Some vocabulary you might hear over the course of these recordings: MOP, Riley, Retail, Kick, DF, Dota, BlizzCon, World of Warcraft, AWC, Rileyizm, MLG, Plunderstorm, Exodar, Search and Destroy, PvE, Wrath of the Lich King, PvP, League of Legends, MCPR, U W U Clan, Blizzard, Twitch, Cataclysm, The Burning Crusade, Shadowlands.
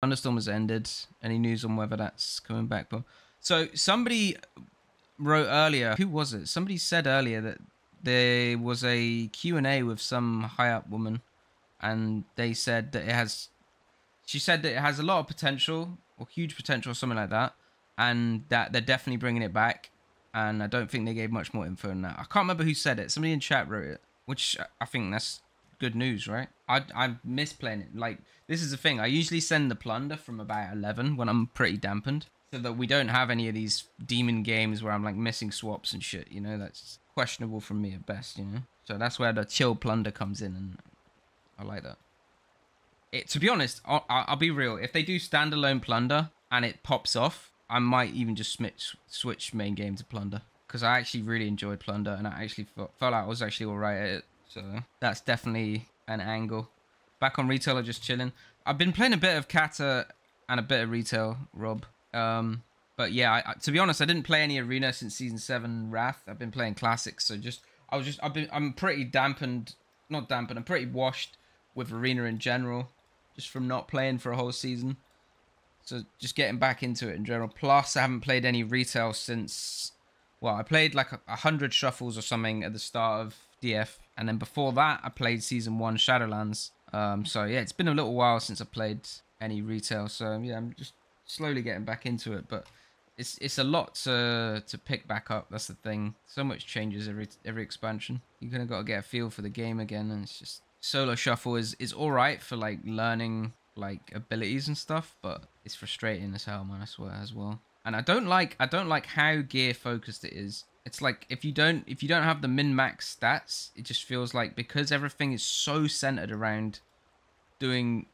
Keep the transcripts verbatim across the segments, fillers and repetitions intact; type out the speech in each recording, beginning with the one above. Plunderstorm has ended. Any news on whether that's coming back? But so somebody wrote earlier, who was it? Somebody said earlier that there was a Q and A with some high-up woman, and they said that it has... She said that it has a lot of potential, or huge potential, or something like that, and that they're definitely bringing it back, and I don't think they gave much more info on that. I can't remember who said it. Somebody in chat wrote it, which I think that's good news, right? I, I miss playing it. Like, this is the thing. I usually send the plunder from about eleven when I'm pretty dampened, so that we don't have any of these demon games where I'm like missing swaps and shit, you know? That's questionable from me at best, you know? So that's where the chill plunder comes in, and I like that. It, to be honest, I'll, I'll be real. If they do standalone plunder and it pops off, I might even just switch, switch main game to plunder, because I actually really enjoyed plunder, and I actually felt, felt like I was actually all right at it. So that's definitely an angle. Back on retail or just chilling. I've been playing a bit of Cata and a bit of retail, Rob. Um, but yeah, I, I, to be honest, I didn't play any arena since season seven Wrath. I've been playing classics, so just I was just I've been I'm pretty dampened, not dampened. I'm pretty washed with arena in general, just from not playing for a whole season. So just getting back into it in general. Plus, I haven't played any retail since. Well, I played like a hundred shuffles or something at the start of D F, and then before that, I played season one Shadowlands. Um, so yeah, it's been a little while since I played any retail. So yeah, I'm just slowly getting back into it, but it's it's a lot to to pick back up. That's the thing. So much changes every every expansion. You're gonna gotta get a feel for the game again, and it's just solo shuffle is is all right for like learning like abilities and stuff, but it's frustrating as hell, man. I swear as well. And I don't like I don't like how gear focused it is. It's like if you don't if you don't have the min max stats, it just feels like because everything is so centered around doing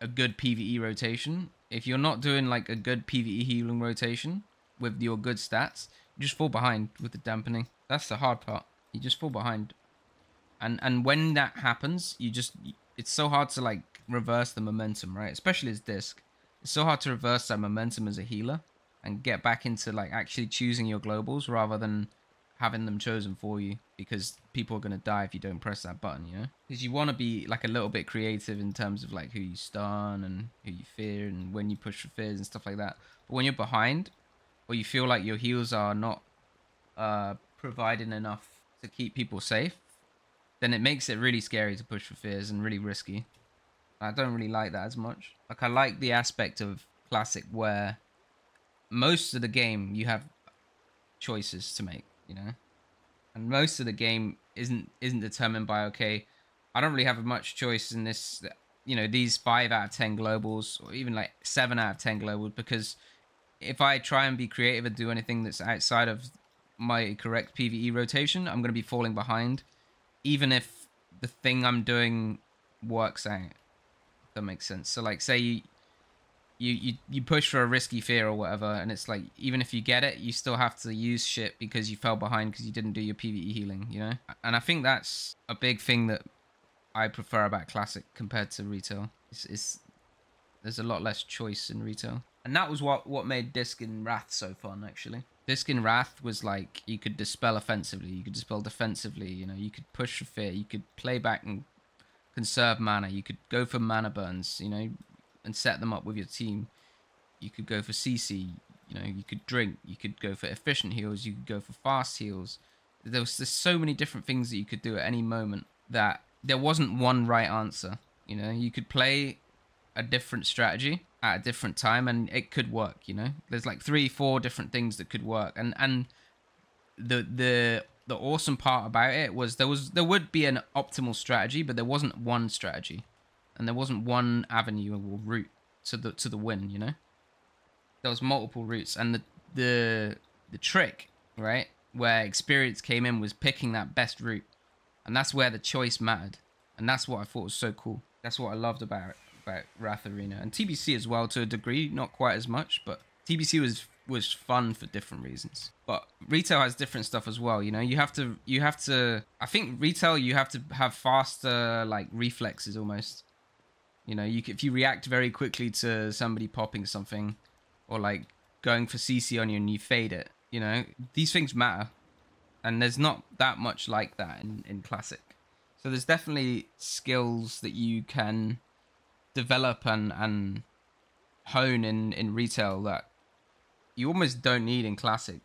a good PvE rotation. If you're not doing like a good PvE healing rotation with your good stats, you just fall behind with the dampening. That's the hard part. You just fall behind. And and when that happens, you just it's so hard to like reverse the momentum, right? Especially as disc. It's so hard to reverse that momentum as a healer and get back into like actually choosing your globals rather than having them chosen for you, because people are going to die if you don't press that button, you know? Because you want to be like a little bit creative in terms of like who you stun and who you fear and when you push for fears and stuff like that. But when you're behind or you feel like your heals are not uh, providing enough to keep people safe, then it makes it really scary to push for fears and really risky. I don't really like that as much. Like I like the aspect of Classic where most of the game you have choices to make. You know, and most of the game isn't isn't determined by, okay, I don't really have much choice in this, you know, these five out of ten globals, or even like seven out of ten globals, because if I try and be creative and do anything that's outside of my correct PvE rotation, I'm going to be falling behind, even if the thing I'm doing works out, if that makes sense. So like, say you You, you you push for a risky fear or whatever, and it's like, even if you get it, you still have to use shit because you fell behind because you didn't do your PvE healing, you know? And I think that's a big thing that I prefer about Classic compared to retail. It's, it's there's a lot less choice in retail. And that was what, what made Disc in Wrath so fun, actually. Disc in Wrath was like, you could dispel offensively, you could dispel defensively, you know, you could push for fear, you could play back and conserve mana, you could go for mana burns, you know, and set them up with your team. You could go for C C, you know, you could drink, you could go for efficient heals, you could go for fast heals. There was there's so many different things that you could do at any moment that there wasn't one right answer. You know, you could play a different strategy at a different time and it could work, you know? There's like three, four different things that could work. And and the the the awesome part about it was there was there would be an optimal strategy, but there wasn't one strategy. And there wasn't one avenue or route to the to the win, you know. There was multiple routes, and the the the trick, right, where experience came in was picking that best route, and that's where the choice mattered, and that's what I thought was so cool. That's what I loved about about Wrath Arena and T B C as well to a degree, not quite as much, but T B C was was fun for different reasons. But retail has different stuff as well, you know. You have to you have to. I think retail you have to have faster like reflexes almost. You know, you, if you react very quickly to somebody popping something or like going for C C on you and you fade it, you know, these things matter. And there's not that much like that in, in Classic. So there's definitely skills that you can develop and, and hone in, in retail that you almost don't need in Classic.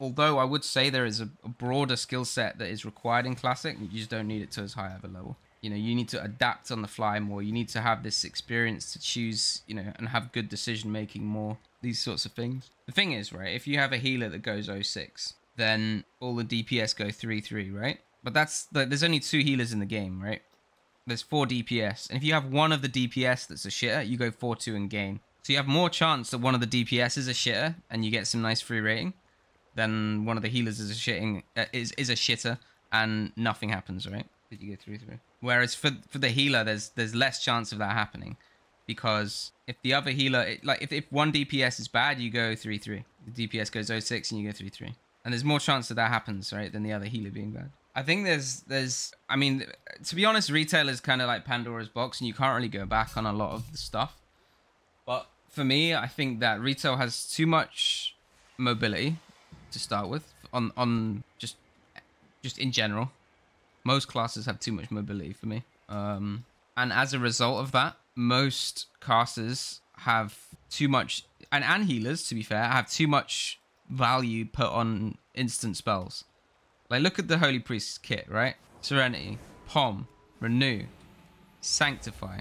Although I would say there is a, a broader skill set that is required in Classic, you just don't need it to as high of a level. You know, you need to adapt on the fly more. You need to have this experience to choose, you know, and have good decision making more. These sorts of things. The thing is, right, if you have a healer that goes oh six, then all the D P S go three three, right? But that's the, there's only two healers in the game, right? There's four D P S, and if you have one of the D P S that's a shitter, you go four two in game. So you have more chance that one of the D P S is a shitter and you get some nice free rating, than one of the healers is a shitting uh, is is a shitter and nothing happens, right? Did you go three three? Whereas for for the healer, there's there's less chance of that happening, because if the other healer, it, like if if one D P S is bad, you go three three. The D P S goes oh six and you go three three, and there's more chance that that happens, right, than the other healer being bad. I think there's, there's, I mean, to be honest, retail is kind of like Pandora's box, and you can't really go back on a lot of the stuff. But for me, I think that retail has too much mobility to start with, on, on just, just in general. Most classes have too much mobility for me. Um, and as a result of that, most classes have too much, and, and healers, to be fair, have too much value put on instant spells. Like, look at the Holy Priest's kit, right? Serenity, Pom, Renew, Sanctify,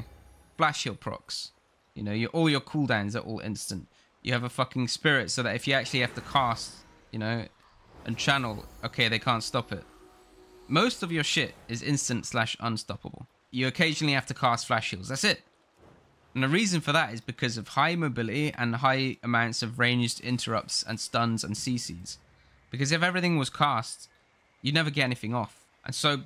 Flash Heal procs. You know, your, all your cooldowns are all instant. You have a fucking Spirit, so that if you actually have to cast, you know, and channel, okay, they can't stop it. Most of your shit is instant slash unstoppable. You occasionally have to cast Flash Heals, that's it. And the reason for that is because of high mobility and high amounts of ranged interrupts and stuns and C Cs. Because if everything was cast, you'd never get anything off. And so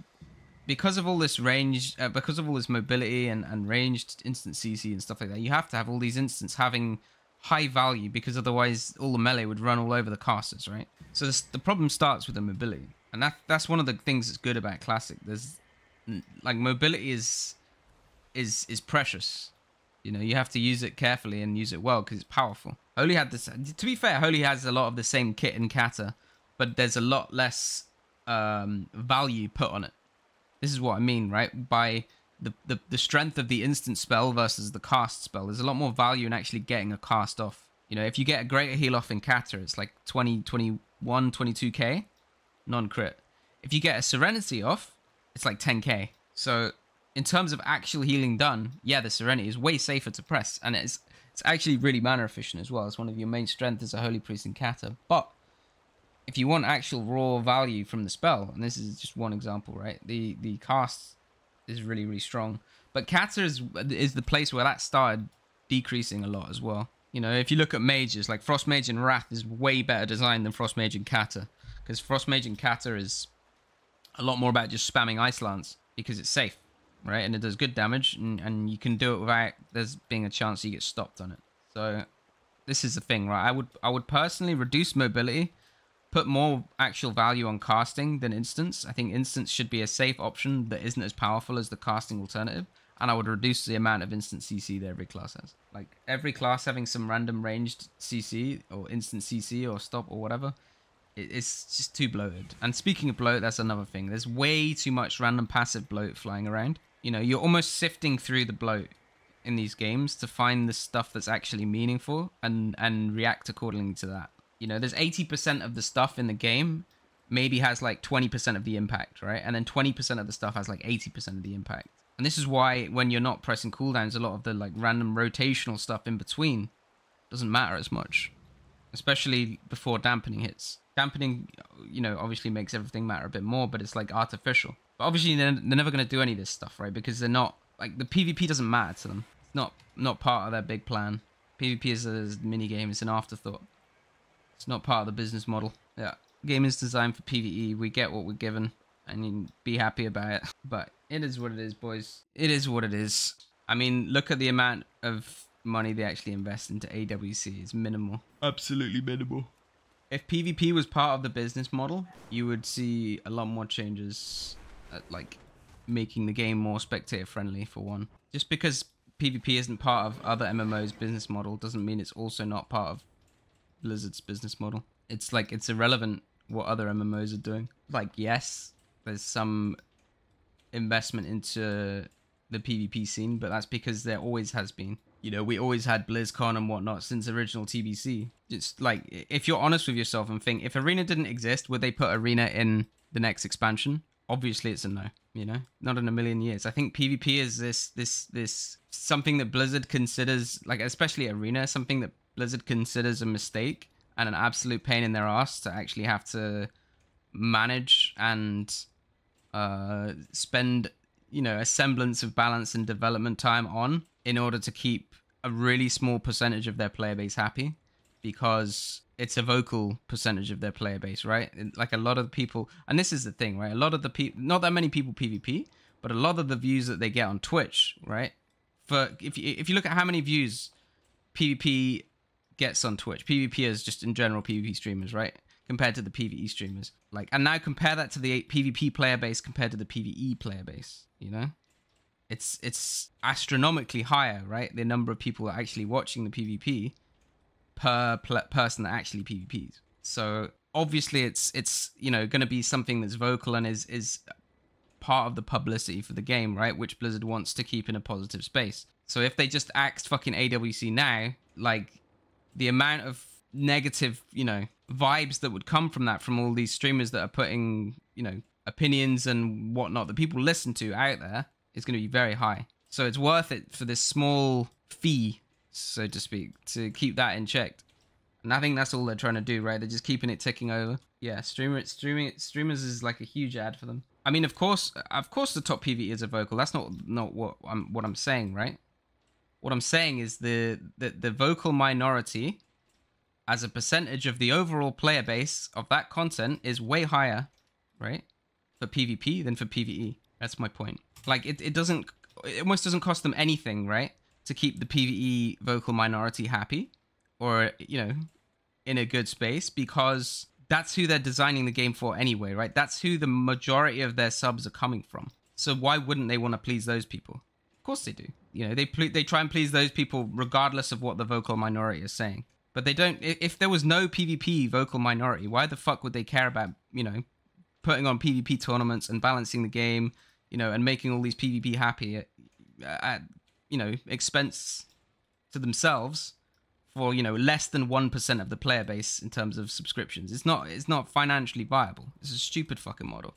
because of all this range, uh, because of all this mobility and, and ranged instant C C and stuff like that, you have to have all these instants having high value, because otherwise all the melee would run all over the casters, right? So this, the problem starts with the mobility. And that that's one of the things that's good about Classic. There's like mobility is is is precious. You know, you have to use it carefully and use it well because it's powerful. Holy had this, to be fair, Holy has a lot of the same kit in Kata, but there's a lot less Um, value put on it. This is what I mean, right? By the, the the strength of the instant spell versus the cast spell, there's a lot more value in actually getting a cast off. You know, if you get a greater heal off in Kata, it's like twenty, twenty-one, twenty-two K, non-crit. If you get a Serenity off, it's like ten K. So in terms of actual healing done, yeah, the Serenity is way safer to press, and it's it's actually really mana efficient as well. It's one of your main strengths as a Holy Priest in Kata, but if you want actual raw value from the spell, and this is just one example, right? The the cast is really, really strong. But Kata is, is the place where that started decreasing a lot as well. You know, if you look at mages, like Frostmage and Wrath is way better designed than Frostmage and Kata, because Frostmage and Kata is a lot more about just spamming Ice Lance because it's safe, right? And it does good damage, and, and you can do it without there's being a chance you get stopped on it. So this is the thing, right? I would I would personally reduce mobility, put more actual value on casting than instance. I think instance should be a safe option that isn't as powerful as the casting alternative, and I would reduce the amount of instant C C that every class has. Like, every class having some random ranged C C or instant C C or stop or whatever, it's just too bloated. And speaking of bloat, that's another thing. There's way too much random passive bloat flying around. You know, you're almost sifting through the bloat in these games to find the stuff that's actually meaningful and, and react accordingly to that. You know, there's eighty percent of the stuff in the game maybe has like twenty percent of the impact, right? And then twenty percent of the stuff has like eighty percent of the impact. And this is why when you're not pressing cooldowns, a lot of the like random rotational stuff in between doesn't matter as much, especially before dampening hits. Dampening, you know, obviously makes everything matter a bit more, but it's like artificial. But obviously they're, they're never going to do any of this stuff, right? Because they're not, like, the PvP doesn't matter to them. It's not, not part of their big plan. PvP is a mini game, it's an afterthought. It's not part of the business model. Yeah, game is designed for PvE. We get what we're given, and you can be happy about it. But it is what it is, boys. It is what it is. I mean, look at the amount of money they actually invest into A W C. It's minimal. Absolutely minimal. If PvP was part of the business model, you would see a lot more changes, at, like making the game more spectator-friendly, for one. Just because PvP isn't part of other M M Os' business model doesn't mean it's also not part of Blizzard's business model. It's like, it's irrelevant what other M M Os are doing. Like, yes, there's some investment into the PvP scene, but that's because there always has been. You know, we always had BlizzCon and whatnot since original T B C. It's like, if you're honest with yourself and think, if Arena didn't exist, would they put Arena in the next expansion? Obviously, it's a no. You know, not in a million years. I think PvP is this this this something that Blizzard considers, like especially Arena, something that Blizzard considers a mistake and an absolute pain in their ass to actually have to manage and uh, spend, you know, a semblance of balance and development time on in order to keep a really small percentage of their player base happy, because it's a vocal percentage of their player base, right? Like a lot of the people, and this is the thing, right? A lot of the people, not that many people PvP, but a lot of the views that they get on Twitch, right? For if you, if you look at how many views PvP gets on Twitch, PvPers just in general, PvP streamers, right? Compared to the PvE streamers. Like, and now compare that to the PvP player base compared to the PvE player base, you know? It's, it's astronomically higher, right? The number of people that are actually watching the PvP per person that actually PvPs. So obviously it's, it's, you know, going to be something that's vocal and is, is part of the publicity for the game, right? Which Blizzard wants to keep in a positive space. So if they just axed fucking A W C now, like the amount of negative, you know, vibes that would come from that, from all these streamers that are putting, you know, opinions and whatnot that people listen to out there, is going to be very high. So it's worth it for this small fee, so to speak, to keep that in check. And I think that's all they're trying to do, right? They're just keeping it ticking over. Yeah, streamer, streaming, streamers is like a huge ad for them. I mean, of course, of course the top PvEers are vocal. That's not not what I'm what I'm saying, right? What I'm saying is the the, the vocal minority as a percentage of the overall player base of that content is way higher, right? For PvP than for PvE. That's my point. Like, it, it doesn't, it almost doesn't cost them anything, right? To keep the PvE vocal minority happy, or, you know, in a good space, because that's who they're designing the game for anyway, right? That's who the majority of their subs are coming from. So why wouldn't they want to please those people? Of course they do. You know, they ple they try and please those people regardless of what the vocal minority is saying. But they don't, if there was no PvP vocal minority, why the fuck would they care about, you know, putting on PvP tournaments and balancing the game, you know, and making all these PvP happy at, at you know, expense to themselves for, you know, less than one percent of the player base in terms of subscriptions. It's not, it's not financially viable. It's a stupid fucking model.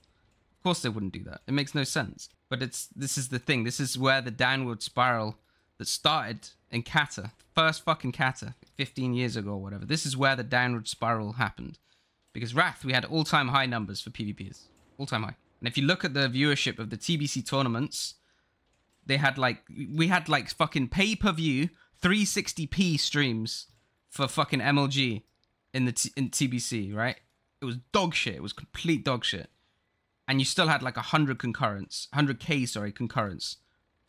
Of course they wouldn't do that. It makes no sense. But it's, this is the thing. This is where the downward spiral that started in Cata, first fucking Cata, fifteen years ago or whatever. This is where the downward spiral happened. Because Wrath, we had all-time high numbers for PvPers. All-time high. And if you look at the viewership of the T B C tournaments, they had like, we had like fucking pay-per-view three sixty p streams for fucking M L G in the T in T B C, right? It was dog shit. It was complete dog shit. And you still had like a hundred concurrents, a hundred K, sorry, concurrents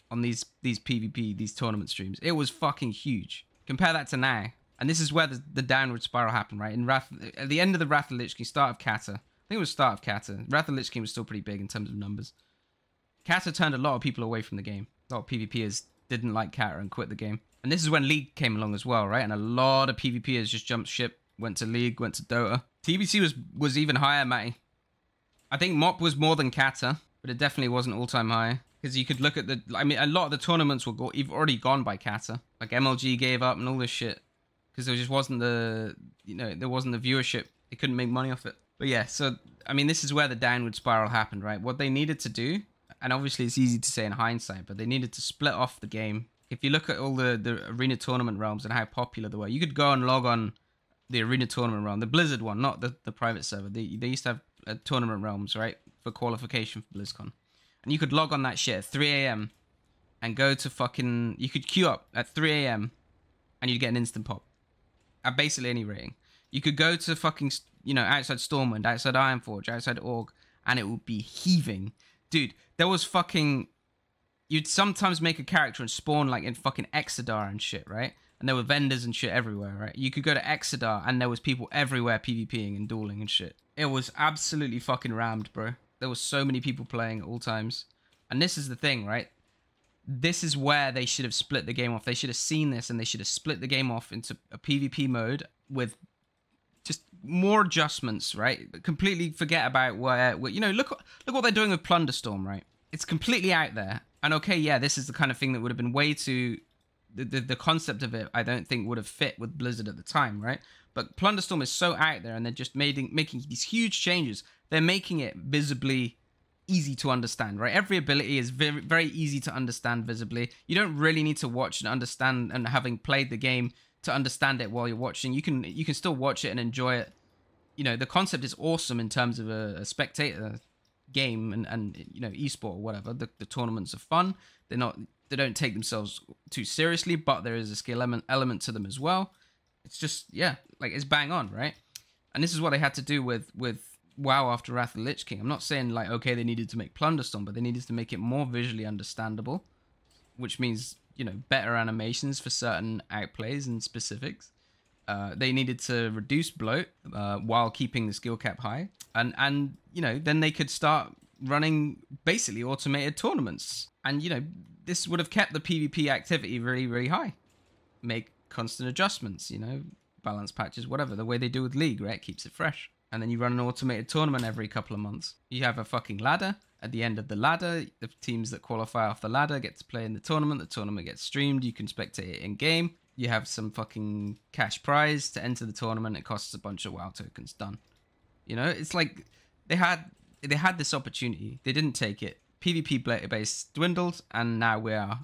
on these, these PvP, these tournament streams. It was fucking huge. Compare that to now. And this is where the, the downward spiral happened, right? In Wrath, at the end of the Wrath of the Lich King, start of Cata, I think it was start of Cata. Wrath of the Lich King was still pretty big in terms of numbers. Cata turned a lot of people away from the game. A lot of PvPers didn't like Cata and quit the game. And this is when League came along as well, right? And a lot of PvPers just jumped ship, went to League, went to Dota. T B C was, was even higher, Matty. I think M O P was more than Cata, but it definitely wasn't all-time high. Because you could look at the... I mean, a lot of the tournaments were go, you've already gone by Cata. Like, M L G gave up and all this shit. Because there just wasn't the... You know, there wasn't the viewership. They couldn't make money off it. But yeah, so, I mean, this is where the downward spiral happened, right? What they needed to do, and obviously it's easy to say in hindsight, but they needed to split off the game. If you look at all the, the arena tournament realms and how popular they were, you could go and log on the arena tournament realm, the Blizzard one, not the, the private server. They, they used to have uh, tournament realms, right, for qualification for BlizzCon. And you could log on that shit at three a m and go to fucking... You could queue up at three a m and you'd get an instant pop at basically any rating. You could go to fucking... you know, outside Stormwind, outside Ironforge, outside Org, and it would be heaving. Dude, there was fucking... You'd sometimes make a character and spawn, like, in fucking Exodar and shit, right? And there were vendors and shit everywhere, right? You could go to Exodar, and there was people everywhere PvPing and dueling and shit. It was absolutely fucking rammed, bro. There was so many people playing at all times. And this is the thing, right? This is where they should have split the game off. They should have seen this, and they should have split the game off into a PvP mode with... just more adjustments, right? Completely forget about where, where... You know, look look what they're doing with Plunderstorm, right? It's completely out there. And okay, yeah, this is the kind of thing that would have been way too the, the, the concept of it, I don't think would have fit with Blizzard at the time, right? But Plunderstorm is so out there, and they're just making, making these huge changes. They're making it visibly easy to understand, right? Every ability is very, very easy to understand visibly. You don't really need to watch and understand, and having played the game to understand it while you're watching. You can you can still watch it and enjoy it. You know, the concept is awesome in terms of a, a spectator game and, and, you know, esport or whatever. The, the tournaments are fun. They're not, they don't take themselves too seriously, but there is a skill element, element to them as well. It's just, yeah, like, it's bang on, right? And this is what they had to do with with WoW after Wrath of the Lich King. I'm not saying, like, okay, they needed to make Plunderstorm, but they needed to make it more visually understandable, which means, you know, better animations for certain outplays and specifics. Uh, they needed to reduce bloat uh, while keeping the skill cap high. And, and, you know, then they could start running basically automated tournaments. And, you know, this would have kept the PvP activity really, really high. Make constant adjustments, you know, balance patches, whatever. The way they do with League, right? Keeps it fresh. And then you run an automated tournament every couple of months. You have a fucking ladder. At the end of the ladder, the teams that qualify off the ladder get to play in the tournament. The tournament gets streamed. You can spectate it in-game. You have some fucking cash prize to enter the tournament. It costs a bunch of WoW tokens. Done. You know, it's like they had they had this opportunity. They didn't take it. PvP base dwindled, and now we are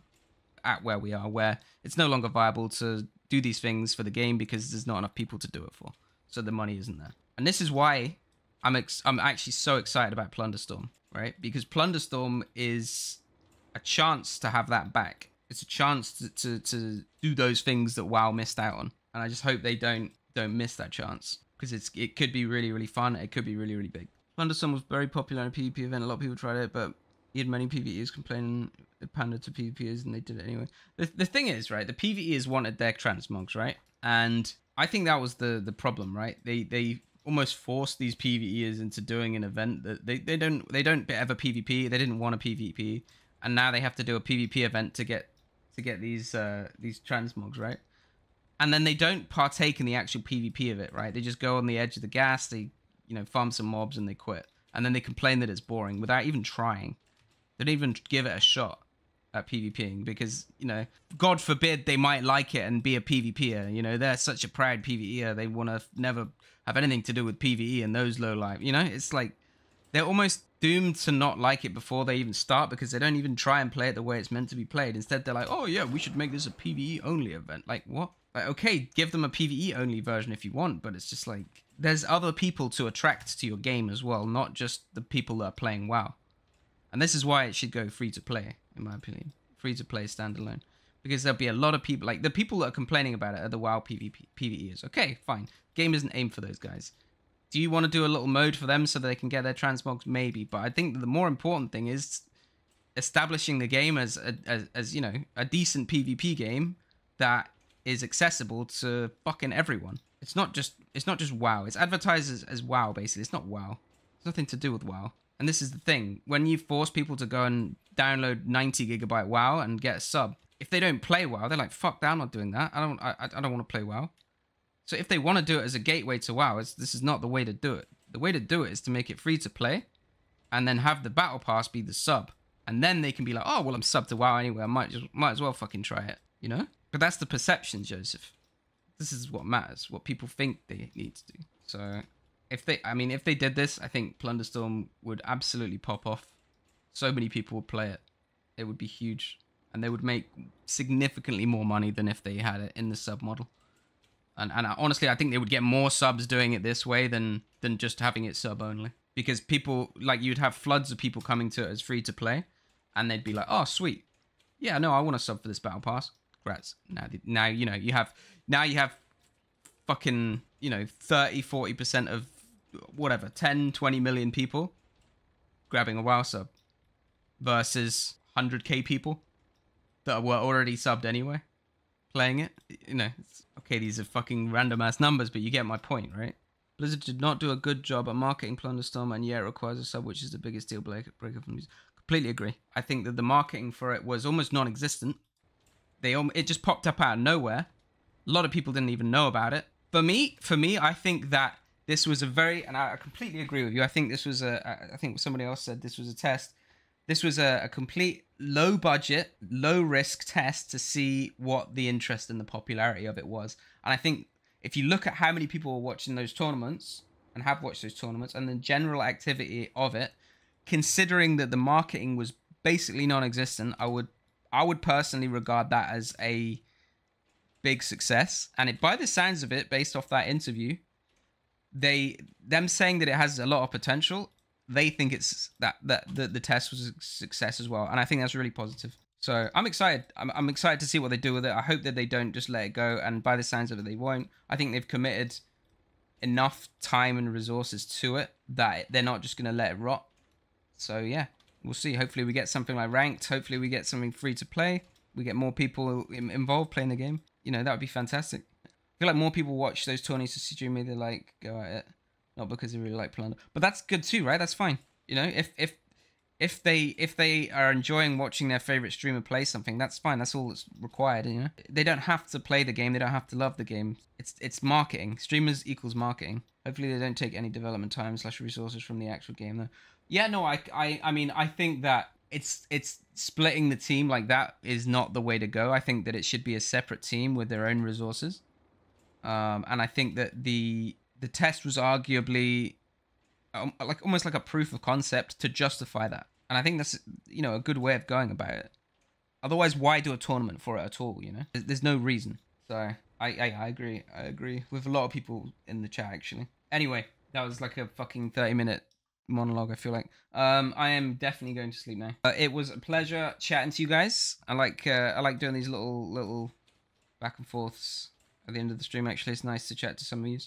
at where we are, where it's no longer viable to do these things for the game because there's not enough people to do it for. So the money isn't there. And this is why I'm ex I'm actually so excited about Plunderstorm, right? Because Plunderstorm is a chance to have that back. It's a chance to, to, to do those things that WoW missed out on. And I just hope they don't don't miss that chance, because it's it could be really, really fun. It could be really, really big. Plunderstorm was very popular in a PvP event. A lot of people tried it, but he had many PvEers complaining it pandered to PvPers, and they did it anyway. The, the thing is, right, the PvEers wanted their transmogs, right? And I think that was the, the problem, right? They... they almost forced these PvEers into doing an event that they, they don't they don't ever PvP. They didn't want a PvP, and now they have to do a PvP event to get to get these uh, these transmogs, right? And then they don't partake in the actual PvP of it, right? They just go on the edge of the gas. They you know farm some mobs and they quit, and then they complain that it's boring without even trying. They don't even give it a shot at PvPing because, you know, God forbid they might like it and be a PvPer. You know, they're such a proud PvEer. They want to never have anything to do with PvE and those low life. You know, it's like they're almost doomed to not like it before they even start, because they don't even try and play it the way it's meant to be played. Instead, they're like, oh yeah, we should make this a PvE only event. Like, what? Like, okay, give them a PvE only version if you want, but it's just like there's other people to attract to your game as well, not just the people that are playing WoW. And this is why it should go free to play, in my opinion. Free to play standalone. Because there'll be a lot of people, like the people that are complaining about it are the WoW PvP, PvEers. Okay, fine. Game isn't aimed for those guys. Do you want to do a little mode for them so they can get their transmogs? Maybe, but I think the more important thing is establishing the game as a, as, as you know a decent PvP game that is accessible to fucking everyone. It's not just it's not just WoW. It's advertised as, as WoW basically. It's not WoW. It's nothing to do with WoW. And this is the thing: when you force people to go and download ninety gigabyte WoW and get a sub, if they don't play WoW, they're like, fuck that, I'm not doing that. I don't I, I don't want to play WoW. So if they want to do it as a gateway to WoW, it's, this is not the way to do it. The way to do it is to make it free to play and then have the battle pass be the sub. And then they can be like, oh, well, I'm subbed to WoW anyway. I might, just, might as well fucking try it, you know? But that's the perception, Joseph. This is what matters, what people think they need to do. So if they, I mean, if they did this, I think Plunderstorm would absolutely pop off. So many people would play it. It would be huge. And they would make significantly more money than if they had it in the sub model. And, and I, honestly, I think they would get more subs doing it this way than, than just having it sub only. Because people, like, you'd have floods of people coming to it as free to play. And they'd be like, oh, sweet. Yeah, no, I want to sub for this battle pass. Congrats. Now, now you know, you have, now you have fucking, you know, thirty, forty percent of whatever, ten, twenty million people grabbing a WoW sub versus one hundred K people that were already subbed anyway, playing it. You know, it's, okay, these are fucking random ass numbers, but you get my point, right? Blizzard did not do a good job at marketing Plunderstorm, and yet it requires a sub, which is the biggest deal breaker from these. Completely agree. I think that the marketing for it was almost non-existent. They it just popped up out of nowhere. A lot of people didn't even know about it. For me, for me, I think that this was a very, and I completely agree with you. I think this was a, I think somebody else said this was a test This was a, a complete low budget, low risk test to see what the interest and the popularity of it was. And I think if you look at how many people were watching those tournaments and have watched those tournaments and the general activity of it, considering that the marketing was basically non-existent, I would I would personally regard that as a big success. And it, by the sounds of it, based off that interview, they them saying that it has a lot of potential, they think it's that that the, the test was a success as well, and I think that's really positive. So I'm excited. I'm, I'm excited to see what they do with it. I hope that they don't just let it go, and by the sounds of it, they won't. I think they've committed enough time and resources to it that they're not just going to let it rot. So yeah, we'll see. Hopefully we get something like ranked. Hopefully we get something free to play. We get more people involved playing the game. You know, that would be fantastic. I feel like more people watch those tourneys to see me. They like go at it, not because they really like Plunder. But that's good too, right? That's fine. You know, if if if they if they are enjoying watching their favorite streamer play something, that's fine. That's all that's required. You know, they don't have to play the game. They don't have to love the game. It's it's marketing. Streamers equals marketing. Hopefully they don't take any development time slash resources from the actual game though. Yeah, no, I I I mean I think that. It's it's splitting the team like that is not the way to go. I think that it should be a separate team with their own resources, um, and I think that the the test was arguably um, like almost like a proof of concept to justify that. And I think that's, you know, a good way of going about it. Otherwise, why do a tournament for it at all? You know, there's, there's no reason. So I, I I agree. I agree with a lot of people in the chat actually. Anyway, that was like a fucking thirty minute. Monologue, I feel like. Um, I am definitely going to sleep now. Uh, it was a pleasure chatting to you guys. I like uh, I like doing these little little back and forths at the end of the stream. Actually, it's nice to chat to some of you.